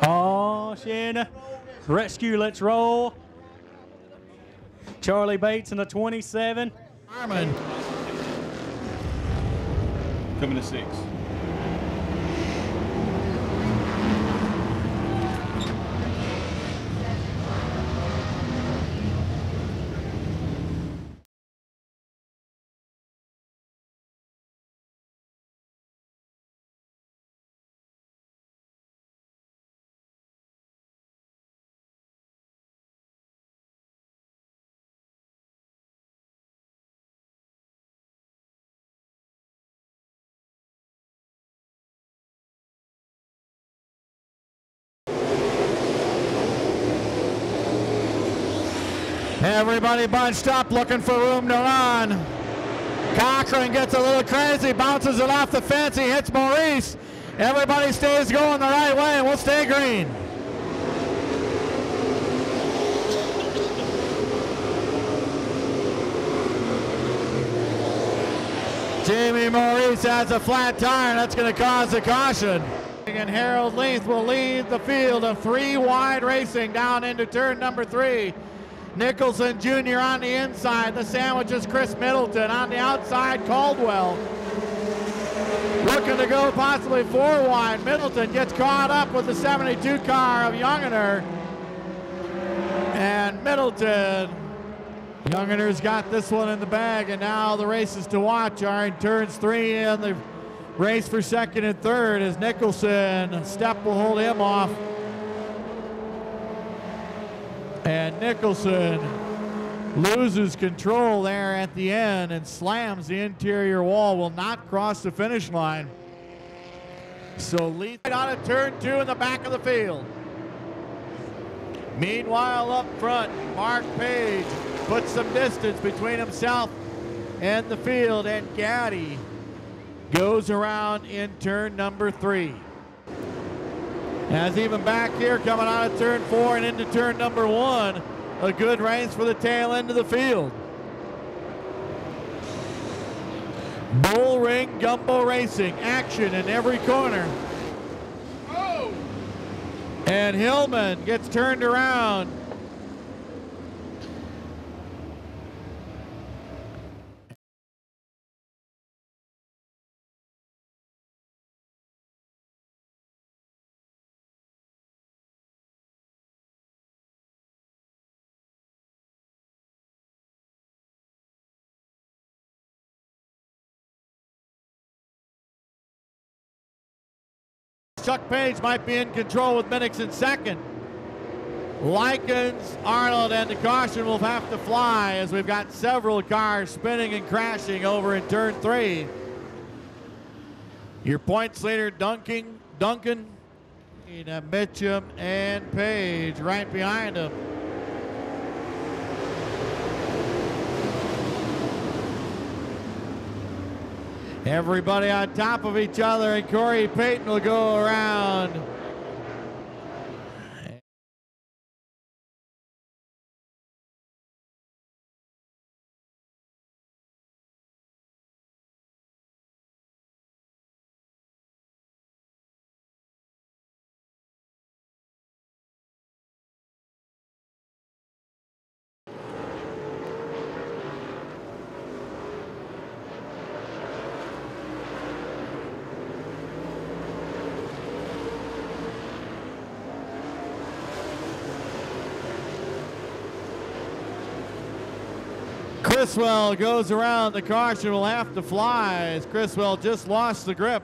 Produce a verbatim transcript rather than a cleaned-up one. Caution. Rescue, let's roll. Charlie Bates in the twenty-seven. Harmon. Coming to six. Everybody bunched up, looking for room to run. Cochran gets a little crazy, bounces it off the fence, he hits Maurice. Everybody stays going the right way, and we'll stay green. Jamie Maurice has a flat tire, that's gonna cause a caution. And Harold Leith will lead the field of three wide racing down into turn number three. Nicholson Junior on the inside. The sandwich is Chris Middleton. On the outside, Caldwell. Looking to go possibly four wide. Middleton gets caught up with the seventy-two car of Younginer. And Middleton, Younginer's got this one in the bag, and now the races to watch are in turns three and the race for second and third as Nicholson. Step will hold him off. And Nicholson loses control there at the end and slams the interior wall, will not cross the finish line. So Leith out of turn two in the back of the field. Meanwhile up front, Mark Page puts some distance between himself and the field, and Gaddy goes around in turn number three. As even back here, coming out of turn four and into turn number one, a good race for the tail end of the field. Bullring Gumbo Racing, action in every corner. Oh. And Hillman gets turned around. Chuck Page might be in control with Minix in second. Likens, Arnold, and the caution will have to fly as we've got several cars spinning and crashing over in turn three. Your points leader, Duncan, Duncan, Mitchum, and Page right behind him. Everybody on top of each other, and Corey Payton will go around. Criswell goes around, the caution will have to fly as Criswell just lost the grip.